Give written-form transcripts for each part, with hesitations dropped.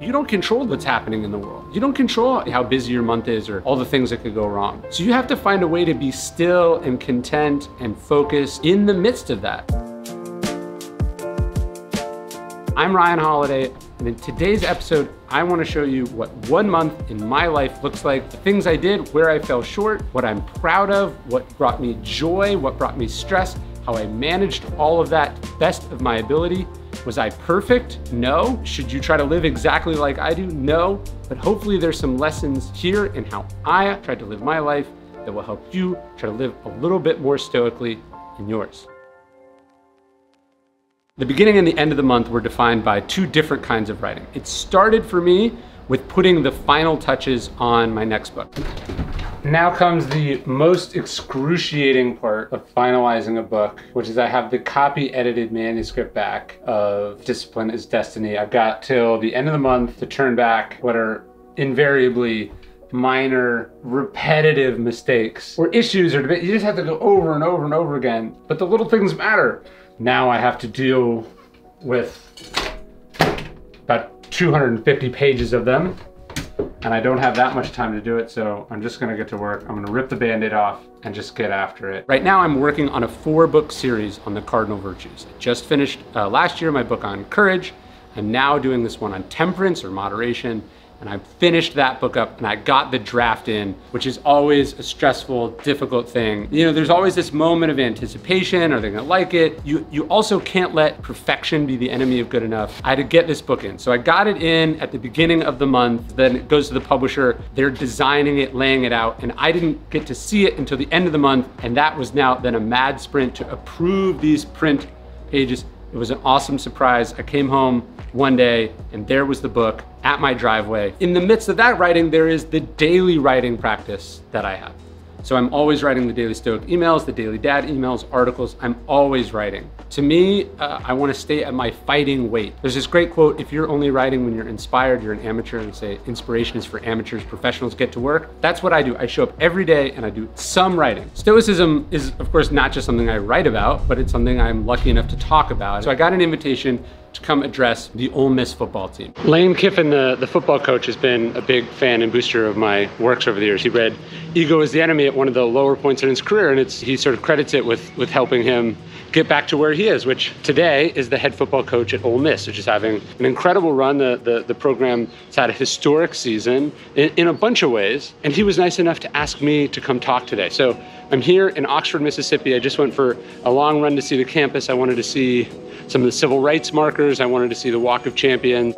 You don't control what's happening in the world. You don't control how busy your month is or all the things that could go wrong. So you have to find a way to be still and content and focused in the midst of that. I'm Ryan Holiday, and in today's episode, I want to show you what 1 month in my life looks like, the things I did, where I fell short, what I'm proud of, what brought me joy, what brought me stress, how I managed all of that to the best of my ability. Was I perfect? No. Should you try to live exactly like I do? No. But hopefully there's some lessons here in how I tried to live my life that will help you try to live a little bit more stoically in yours. The beginning and the end of the month were defined by two different kinds of writing. It started for me with putting the final touches on my next book. Now comes the most excruciating part of finalizing a book, which is I have the copy edited manuscript back of Discipline is Destiny. I've got till the end of the month to turn back what are invariably minor, repetitive mistakes or issues or debate. You just have to go over and over and over again, but the little things matter. Now I have to deal with about 250 pages of them. And I don't have that much time to do it, so I'm just gonna get to work. I'm gonna rip the Band-Aid off and just get after it. Right now I'm working on a 4-book series on the cardinal virtues. I just finished last year my book on courage. I'm now doing this one on temperance or moderation, and I finished that book up and I got the draft in, which is always a stressful, difficult thing. You know, there's always this moment of anticipation. Are they gonna like it? You also can't let perfection be the enemy of good enough. I had to get this book in. So I got it in at the beginning of the month, then it goes to the publisher. They're designing it, laying it out, and I didn't get to see it until the end of the month. And that was now then a mad sprint to approve these print pages. It was an awesome surprise. I came home one day and there was the book at my driveway. In the midst of that writing, there is the daily writing practice that I have. So I'm always writing the Daily Stoic emails, the Daily Dad emails, articles. I'm always writing. To me, I want to stay at my fighting weight. There's this great quote, if you're only writing when you're inspired, you're an amateur. And say, inspiration is for amateurs, professionals get to work. That's what I do. I show up every day and I do some writing. Stoicism is, of course, not just something I write about, but it's something I'm lucky enough to talk about. So I got an invitation to come address the Ole Miss football team. Lane Kiffin, the football coach, has been a big fan and booster of my works over the years. He read Ego is the Enemy at one of the lower points in his career, and he sort of credits it with helping him get back to where he is, which today is the head football coach at Ole Miss, which is having an incredible run. The program has had a historic season in a bunch of ways, and he was nice enough to ask me to come talk today. So I'm here in Oxford, Mississippi. I just went for a long run to see the campus. I wanted to see some of the civil rights markers. I wanted to see the Walk of Champions.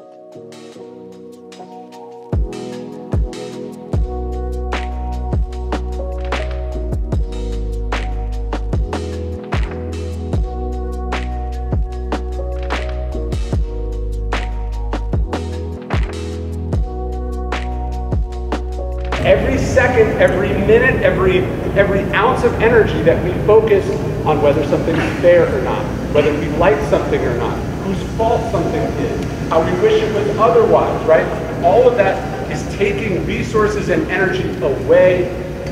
Every second, every minute, every ounce of energy that we focus on whether something's fair or not, whether we like something or not, whose fault something is, how we wish it was otherwise, right? All of that is taking resources and energy away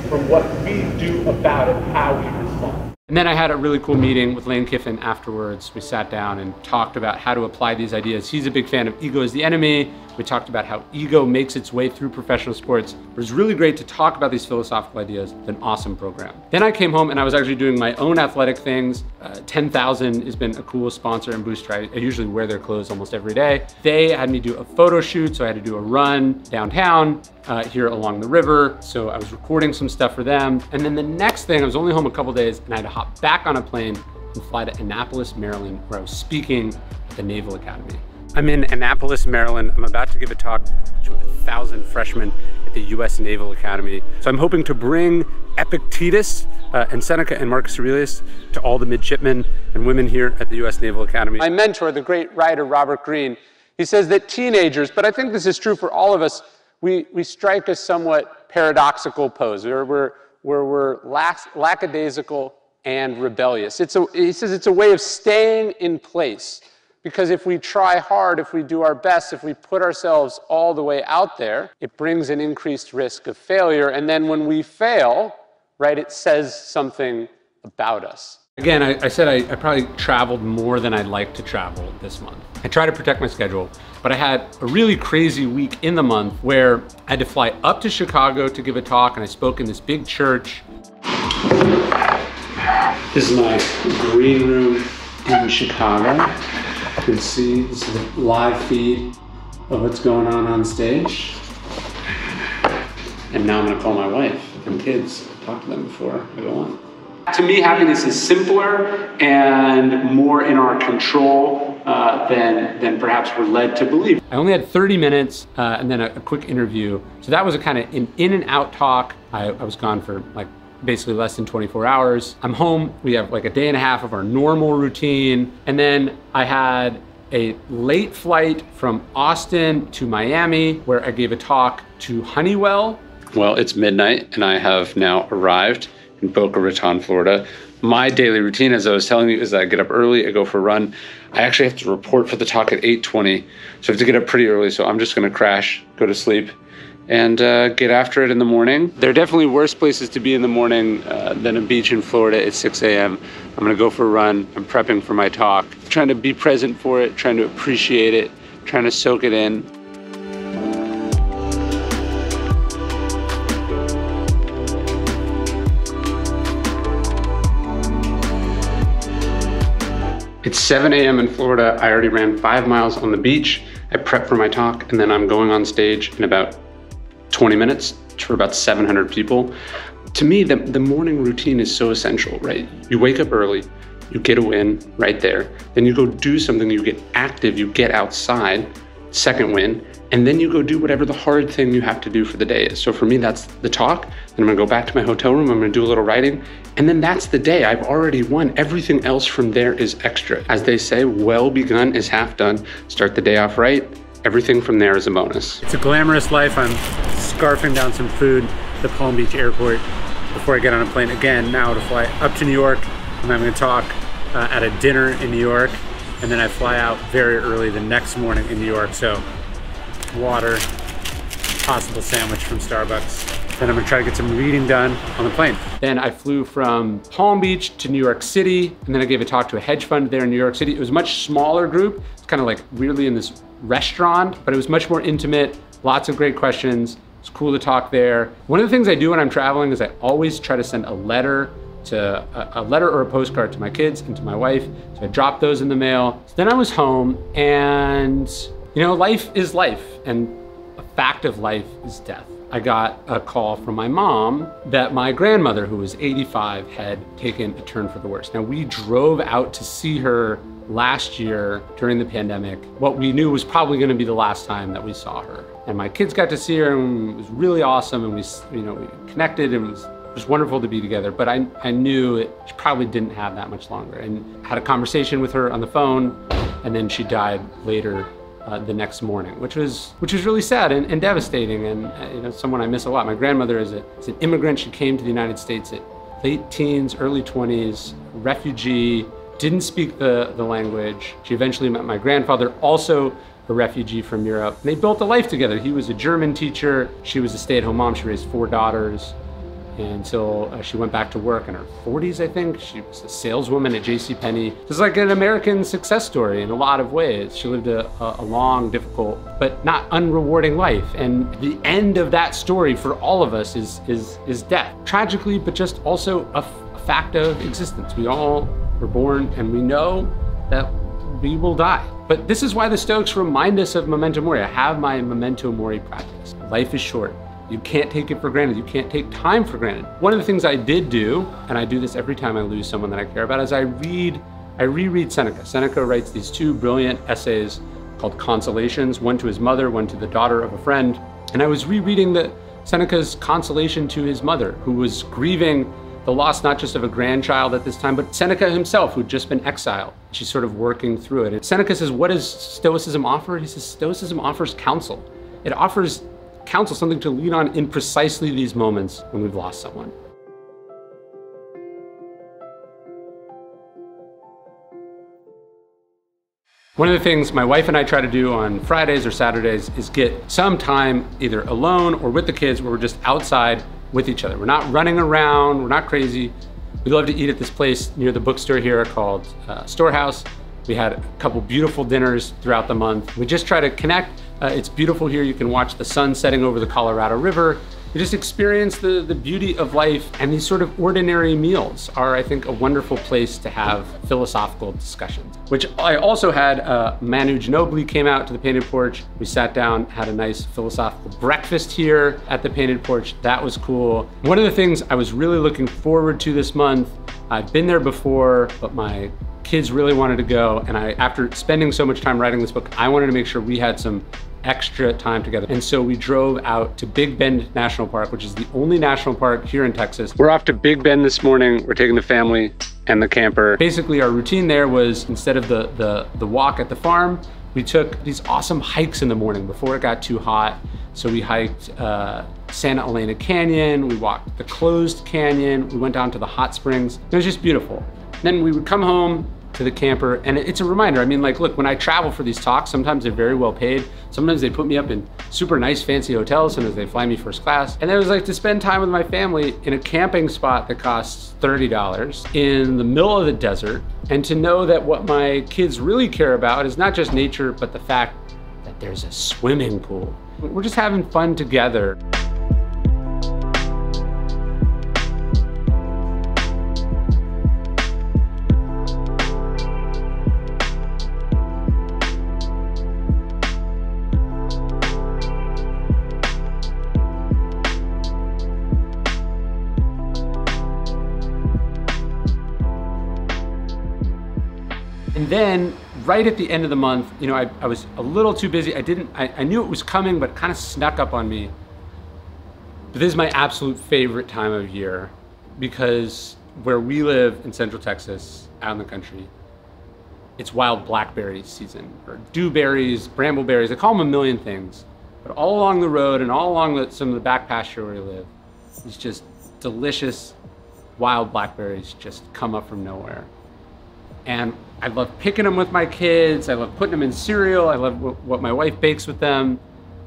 from what we do about it, how we respond. And then I had a really cool meeting with Lane Kiffin afterwards. We sat down and talked about how to apply these ideas. He's a big fan of Ego is the Enemy. We talked about how ego makes its way through professional sports. It was really great to talk about these philosophical ideas. It's an awesome program. Then I came home and I was actually doing my own athletic things. 10,000 has been a cool sponsor and booster. I usually wear their clothes almost every day. They had me do a photo shoot, so I had to do a run downtown here along the river. So I was recording some stuff for them. And then the next thing, I was only home a couple days and I had to hop back on a plane and fly to Annapolis, Maryland, where I was speaking at the Naval Academy. I'm in Annapolis, Maryland. I'm about to give a talk to 1,000 freshmen at the U.S. Naval Academy. So I'm hoping to bring Epictetus and Seneca and Marcus Aurelius to all the midshipmen and women here at the U.S. Naval Academy. My mentor, the great writer Robert Greene, he says that teenagers, but I think this is true for all of us, we strike a somewhat paradoxical pose where we're lackadaisical and rebellious. He says it's a way of staying in place. Because if we try hard, if we do our best, if we put ourselves all the way out there, it brings an increased risk of failure. And then when we fail, right, it says something about us. Again, I said I probably traveled more than I'd like to travel this month. I try to protect my schedule, but I had a really crazy week in the month where I had to fly up to Chicago to give a talk, and I spoke in this big church. This is my green room in Chicago. You can see this is a live feed of what's going on stage. And now I'm gonna call my wife and kids, talk to them before I go on. To me, happiness is simpler and more in our control than perhaps we're led to believe. I only had 30 minutes and then a quick interview. So that was a kind of an in and out talk. I was gone for like basically less than 24 hours. I'm home, we have like a day and a half of our normal routine. And then I had a late flight from Austin to Miami where I gave a talk to Honeywell. Well, it's midnight and I have now arrived in Boca Raton, Florida. My daily routine, as I was telling you, is that I get up early, I go for a run. I actually have to report for the talk at 8:20, so I have to get up pretty early, so I'm just gonna crash, go to sleep, and get after it in the morning. There are definitely worse places to be in the morning than a beach in Florida at 6 a.m. I'm gonna go for a run, I'm prepping for my talk, trying to be present for it, trying to appreciate it, trying to soak it in. It's 7 a.m. in Florida. I already ran 5 miles on the beach. I prepped for my talk, and then I'm going on stage in about 20 minutes for about 700 people. To me, the morning routine is so essential, right? You wake up early, you get a win right there. Then you go do something, you get active, you get outside, second win, and then you go do whatever the hard thing you have to do for the day is. So for me, that's the talk. Then I'm gonna go back to my hotel room, I'm gonna do a little writing, and then that's the day. I've already won. Everything else from there is extra. As they say, well begun is half done. Start the day off right. Everything from there is a bonus. It's a glamorous life. I'm scarfing down some food at the Palm Beach Airport before I get on a plane again now to fly up to New York, and I'm gonna talk at a dinner in New York, and then I fly out very early the next morning in New York, so water, possible sandwich from Starbucks. Then I'm gonna try to get some reading done on the plane. Then I flew from Palm Beach to New York City, and then I gave a talk to a hedge fund there in New York City. It was a much smaller group. It's kind of like weirdly in this restaurant, but it was much more intimate, lots of great questions. It's cool to talk there. One of the things I do when I'm traveling is I always try to send a letter or a postcard to my kids and to my wife. So I dropped those in the mail. So then I was home, and you know, life is life, and a fact of life is death. I got a call from my mom that my grandmother, who was 85, had taken a turn for the worse. Now, we drove out to see her last year during the pandemic. What we knew was probably gonna be the last time that we saw her. And my kids got to see her, and it was really awesome, and we connected, and it was wonderful to be together, but I knew she probably didn't have that much longer, and had a conversation with her on the phone, and then she died later the next morning, which was really sad and devastating, and you know, someone I miss a lot. My grandmother is an immigrant. She came to the United States at late teens, early 20s, refugee, didn't speak the language. She eventually met my grandfather, also a refugee from Europe, and they built a life together. He was a German teacher. She was a stay-at-home mom. She raised 4 daughters. Until she went back to work in her 40s, I think. She was a saleswoman at J.C. Penney. It was like an American success story in a lot of ways. She lived a long, difficult, but not unrewarding life. And the end of that story for all of us is death. Tragically, but just also a fact of existence. We all were born, and we know that we will die. But this is why the Stoics remind us of memento mori. I have my memento mori practice. Life is short. You can't take it for granted. You can't take time for granted. One of the things I did do, and I do this every time I lose someone that I care about, is I reread Seneca. Seneca writes these 2 brilliant essays called Consolations, one to his mother, one to the daughter of a friend. And I was rereading Seneca's consolation to his mother, who was grieving the loss not just of a grandchild at this time, but Seneca himself, who'd just been exiled. She's sort of working through it. And Seneca says, what does Stoicism offer? He says, Stoicism offers counsel. It offers counsel, something to lean on in precisely these moments when we've lost someone. One of the things my wife and I try to do on Fridays or Saturdays is get some time either alone or with the kids where we're just outside with each other. We're not running around, we're not crazy. We love to eat at this place near the bookstore here called Storehouse. We had a couple beautiful dinners throughout the month. We just try to connect. It's beautiful here. You can watch the sun setting over the Colorado River. You just experience the beauty of life, and these sort of ordinary meals are, I think, a wonderful place to have philosophical discussions, which I also had. Manu Ginobili came out to the Painted Porch. We sat down, had a nice philosophical breakfast here at the Painted Porch. That was cool. One of the things I was really looking forward to this month, I've been there before, but my kids really wanted to go, and after spending so much time writing this book, I wanted to make sure we had some extra time together. And so we drove out to Big Bend National Park, which is the only national park here in Texas. We're off to Big Bend this morning. We're taking the family and the camper. Basically our routine there was, instead of the walk at the farm, we took these awesome hikes in the morning before it got too hot. So we hiked Santa Elena Canyon, we walked the closed canyon, we went down to the hot springs. It was just beautiful. Then we would come home to the camper, and it's a reminder. I mean, like, look, when I travel for these talks, sometimes they're very well paid. Sometimes they put me up in super nice, fancy hotels. Sometimes they fly me first class. And it was like to spend time with my family in a camping spot that costs $30 in the middle of the desert, and to know that what my kids really care about is not just nature, but the fact that there's a swimming pool. We're just having fun together. And then right at the end of the month, you know, I was a little too busy. I knew it was coming, but it kind of snuck up on me. But this is my absolute favorite time of year, because where we live in Central Texas, out in the country, it's wild blackberry season, or dewberries, brambleberries. I call them a million things, but all along the road and all along some of the back pasture where we live, it's just delicious wild blackberries just come up from nowhere. And I love picking them with my kids. I love putting them in cereal. I love what my wife bakes with them.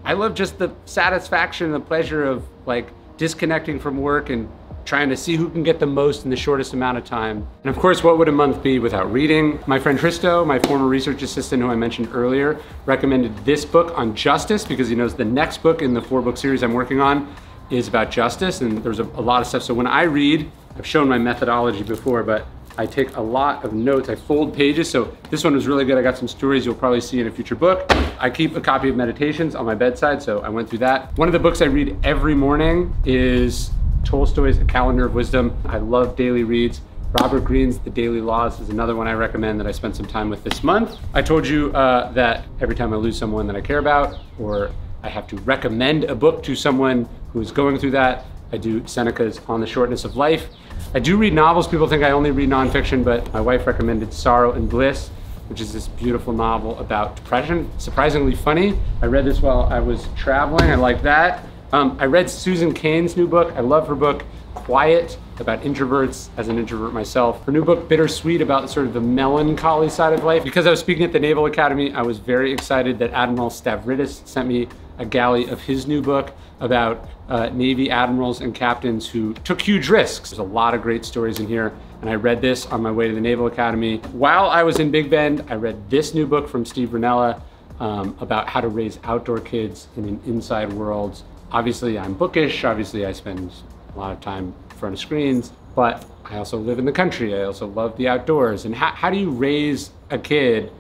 I love just the satisfaction and the pleasure of like disconnecting from work and trying to see who can get the most in the shortest amount of time. And of course, what would a month be without reading? My friend Tristo, my former research assistant who I mentioned earlier, recommended this book on justice because he knows the next book in the 4-book series I'm working on is about justice, and there's a lot of stuff. So when I read, I've shown my methodology before, but I take a lot of notes. I fold pages, so this one was really good. I got some stories you'll probably see in a future book. I keep a copy of Meditations on my bedside, so I went through that. One of the books I read every morning is Tolstoy's A Calendar of Wisdom. I love daily reads. Robert Greene's The Daily Laws is another one I recommend that I spent some time with this month. I told you that every time I lose someone that I care about, or I have to recommend a book to someone who's going through that, I do Seneca's On the Shortness of Life. I do read novels. People think I only read nonfiction, but my wife recommended Sorrow and Bliss, which is this beautiful novel about depression. Surprisingly funny. I read this while I was traveling. I like that. I read Susan Cain's new book. I love her book, Quiet, about introverts, as an introvert myself. Her new book, Bittersweet, about sort of the melancholy side of life. Because I was speaking at the Naval Academy, I was very excited that Admiral Stavridis sent me a galley of his new book about Navy admirals and captains who took huge risks. There's a lot of great stories in here, and I read this on my way to the Naval Academy. While I was in Big Bend, I read this new book from Steve Rinella about how to raise outdoor kids in an inside world. Obviously, I'm bookish. Obviously, I spend a lot of time in front of screens, but I also live in the country. I also love the outdoors. And how do you raise a kid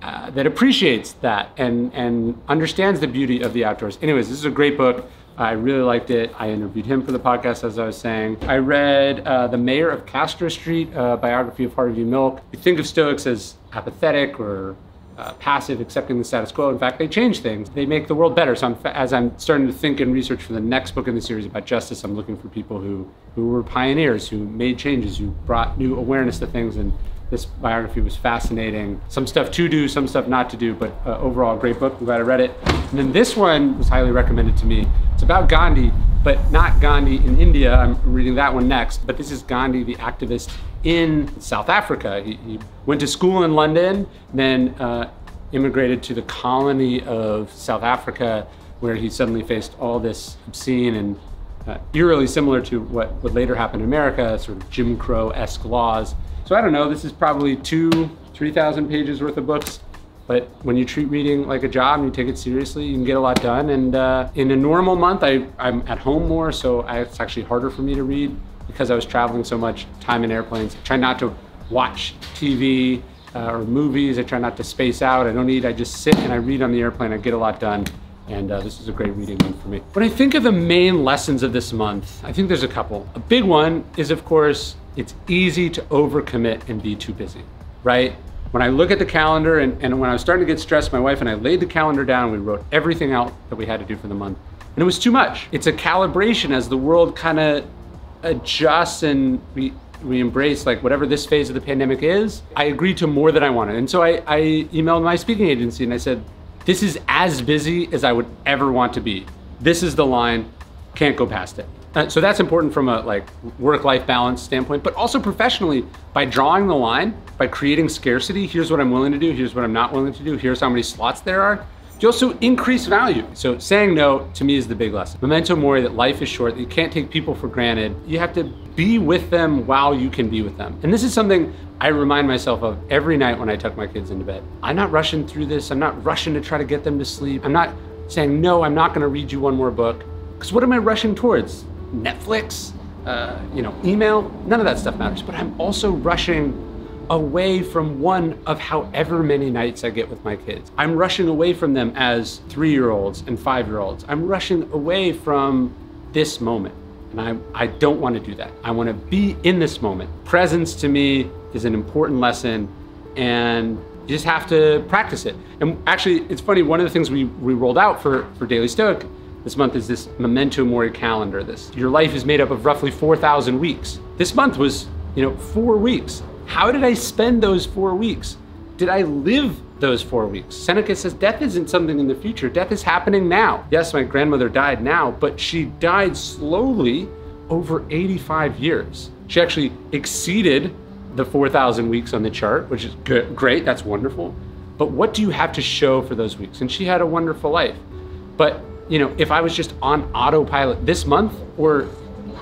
that appreciates that and understands the beauty of the outdoors? Anyways, this is a great book. I really liked it. I interviewed him for the podcast, as I was saying. I read The Mayor of Castro Street, biography of Harvey Milk. We think of Stoics as apathetic or passive, accepting the status quo. In fact, they change things. They make the world better. So as I'm starting to think and research for the next book in the series about justice, I'm looking for people who were pioneers, who made changes, who brought new awareness to things. And this biography was fascinating. Some stuff to do, some stuff not to do, but overall, great book. I'm glad I read it. And then this one was highly recommended to me. It's about Gandhi, but not Gandhi in India. I'm reading that one next, but this is Gandhi, the activist in South Africa. He went to school in London, then immigrated to the colony of South Africa, where he suddenly faced all this obscene and eerily similar to what would later happen in America, sort of Jim Crow-esque laws. So I don't know, this is probably 2,000 to 3,000 pages worth of books, but when you treat reading like a job and you take it seriously, you can get a lot done. And in a normal month, I'm at home more, so it's actually harder for me to read because I was traveling so much, time in airplanes. I try not to watch TV or movies. I try not to space out. I don't eat, I just sit and I read on the airplane. I get a lot done. And this is a great reading month for me. When I think of the main lessons of this month, I think there's a couple. A big one is, of course, it's easy to overcommit and be too busy, right? When I look at the calendar and when I was starting to get stressed, my wife and I laid the calendar down. We wrote everything out that we had to do for the month. And it was too much. It's a calibration as the world kind of adjusts and we embrace like whatever this phase of the pandemic is. I agreed to more than I wanted. And so I emailed my speaking agency and I said, this is as busy as I would ever want to be. This is the line, can't go past it. So that's important from a like work-life balance standpoint, but also professionally by drawing the line, by creating scarcity, here's what I'm willing to do, here's what I'm not willing to do, here's how many slots there are. You also increase value. So saying no to me is the big lesson. Memento mori, that life is short, that you can't take people for granted. You have to be with them while you can be with them. And this is something I remind myself of every night when I tuck my kids into bed. I'm not rushing through this. I'm not rushing to try to get them to sleep. I'm not saying, no, I'm not gonna read you one more book. Because what am I rushing towards? Netflix, email, none of that stuff matters. But I'm also rushing away from one of however many nights I get with my kids. I'm rushing away from them as 3-year-olds and 5-year-olds. I'm rushing away from this moment. And I don't want to do that. I want to be in this moment. Presence to me is an important lesson and you just have to practice it. And actually, it's funny, one of the things we rolled out for Daily Stoic this month is this memento mori calendar. Your life is made up of roughly 4,000 weeks. This month was 4 weeks. How did I spend those 4 weeks? Did I live those 4 weeks? Seneca says death isn't something in the future. Death is happening now. Yes, my grandmother died now, but she died slowly over 85 years. She actually exceeded the 4,000 weeks on the chart, which is good, great, that's wonderful. But what do you have to show for those weeks? And she had a wonderful life. But if I was just on autopilot this month or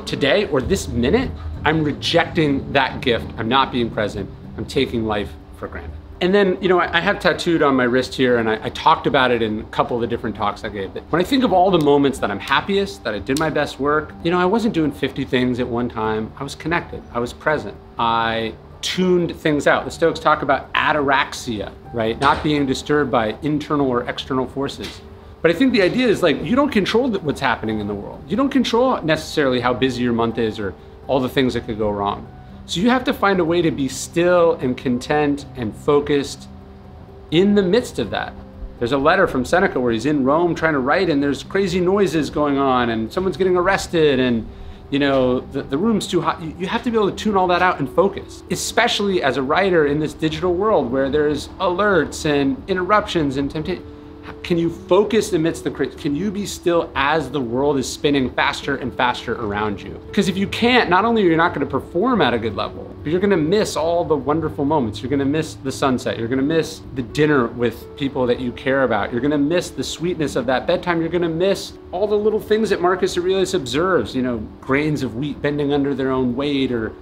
today or this minute, I'm rejecting that gift. I'm not being present. I'm taking life for granted. And then, I have tattooed on my wrist here, and I talked about it in a couple of the different talks I gave. But when I think of all the moments that I'm happiest, that I did my best work, I wasn't doing 50 things at one time. I was connected. I was present. I tuned things out. The Stoics talk about ataraxia, right? Not being disturbed by internal or external forces. But I think the idea is you don't control what's happening in the world. You don't control necessarily how busy your month is or all the things that could go wrong. So you have to find a way to be still and content and focused in the midst of that. There's a letter from Seneca where he's in Rome trying to write and there's crazy noises going on and someone's getting arrested and the room's too hot. You have to be able to tune all that out and focus, especially as a writer in this digital world where there's alerts and interruptions and temptation. Can you focus amidst the crazy? Can you be still as the world is spinning faster and faster around you? Because if you can't, not only are you not going to perform at a good level, but you're going to miss all the wonderful moments. You're going to miss the sunset. You're going to miss the dinner with people that you care about. You're going to miss the sweetness of that bedtime. You're going to miss all the little things that Marcus Aurelius observes, grains of wheat bending under their own weight, or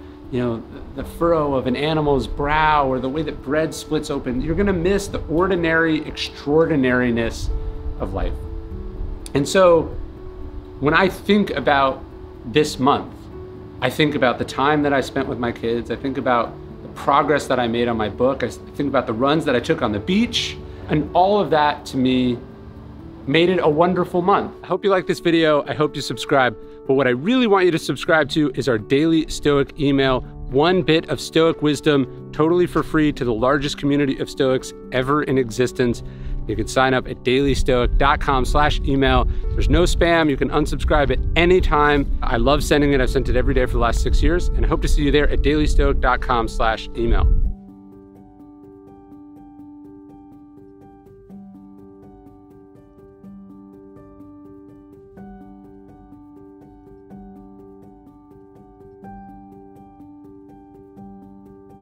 the furrow of an animal's brow, or the way that bread splits open. You're gonna miss the ordinary extraordinariness of life. And so when I think about this month, I think about the time that I spent with my kids. I think about the progress that I made on my book. I think about the runs that I took on the beach, and all of that to me made it a wonderful month. I hope you like this video. I hope you subscribe. But what I really want you to subscribe to is our daily Stoic email, one bit of Stoic wisdom, totally for free to the largest community of Stoics ever in existence. You can sign up at dailystoic.com/email. There's no spam. You can unsubscribe at any time. I love sending it. I've sent it every day for the last 6 years, and I hope to see you there at dailystoic.com/email.